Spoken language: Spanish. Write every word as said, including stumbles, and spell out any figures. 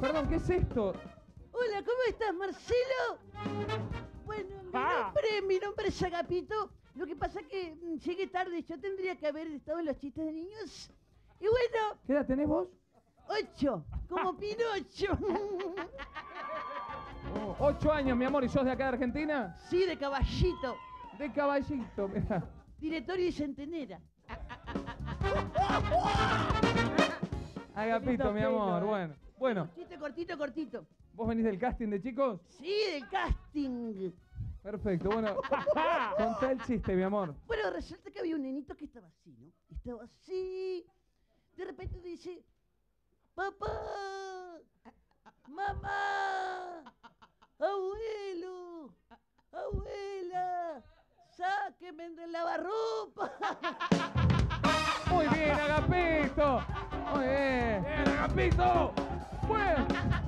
Perdón, ¿qué es esto? Hola, ¿cómo estás, Marcelo? Bueno, mi, ah. nombre, mi nombre es Agapito. Lo que pasa es que llegué tarde. Yo tendría que haber estado en los chistes de niños. Y bueno... ¿Qué edad tenés vos? Ocho, como Pinocho. Oh, ocho años, mi amor. ¿Y sos de acá de Argentina? Sí, de Caballito. De Caballito, mirá. Directorio y Centenera. Agapito, mi amor, bueno. Bueno. Chiste cortito, cortito. ¿Vos venís del casting de chicos? Sí, del casting. Perfecto, bueno. Contá el chiste, mi amor. Bueno, resulta que había un nenito que estaba así, ¿no? Estaba así. De repente dice... Papá, mamá, abuelo, abuela, sáquenme del lavarropa. Muy bien, Agapito. Muy bien. Bien, Agapito. Bueno.